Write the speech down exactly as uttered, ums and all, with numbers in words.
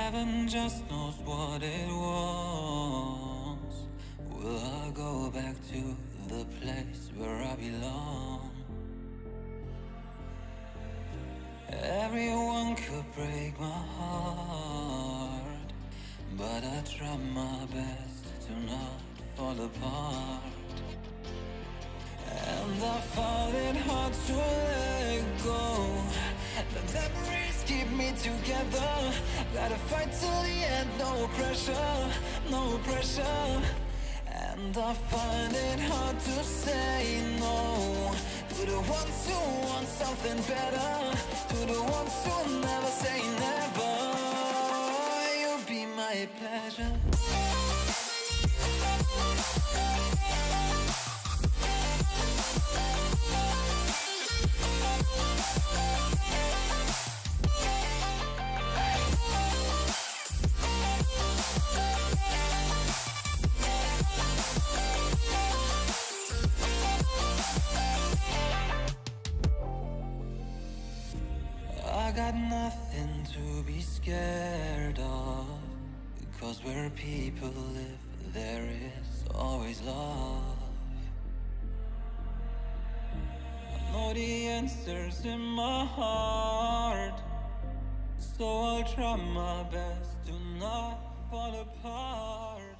Heaven just knows what it wants. Will I go back to the place where I belong? Everyone could break my heart, but I try my best to not fall apart. And I found it hard to let go. The memories keep me together. Gotta fight till the end, no pressure, no pressure. And I find it hard to say no to the ones who want something better, to the ones who never say never. You'll be my pleasure. I got nothing to be scared of, because where people live, there is always love. I know the answers in my heart, so I'll try my best to not fall apart.